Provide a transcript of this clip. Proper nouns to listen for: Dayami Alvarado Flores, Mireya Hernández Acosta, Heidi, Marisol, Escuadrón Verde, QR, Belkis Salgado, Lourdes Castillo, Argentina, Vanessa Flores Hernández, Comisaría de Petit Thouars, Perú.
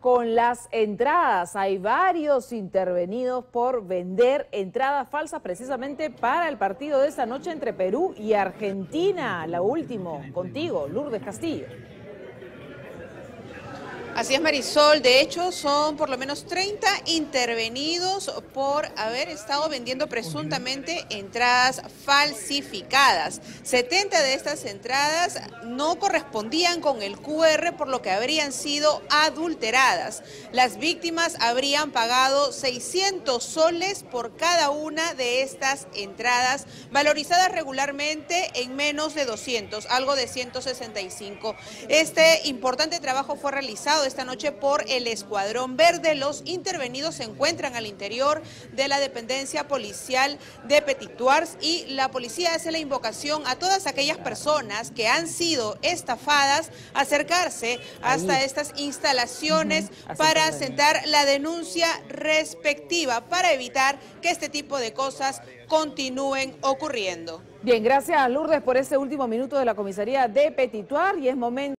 con las entradas. Hay varios intervenidos por vender entradas falsas precisamente para el partido de esta noche entre Perú y Argentina. Lo último, contigo, Lourdes Castillo. Así es, Marisol. De hecho, son por lo menos 30 intervenidos por haber estado vendiendo presuntamente entradas falsificadas. 70 de estas entradas no correspondían con el QR, por lo que habrían sido adulteradas. Las víctimas habrían pagado 600 soles por cada una de estas entradas, valorizadas regularmente en menos de 200, algo de 165. Este importante trabajo fue realizado esta noche por el Escuadrón Verde. Los intervenidos se encuentran al interior de la dependencia policial de Petit Thouars y la policía hace la invocación a todas aquellas personas que han sido estafadas a acercarse hasta estas instalaciones para sentar la denuncia respectiva para evitar que este tipo de cosas continúen ocurriendo. Bien, gracias Lourdes por ese último minuto de la comisaría de Petit Thouars y es momento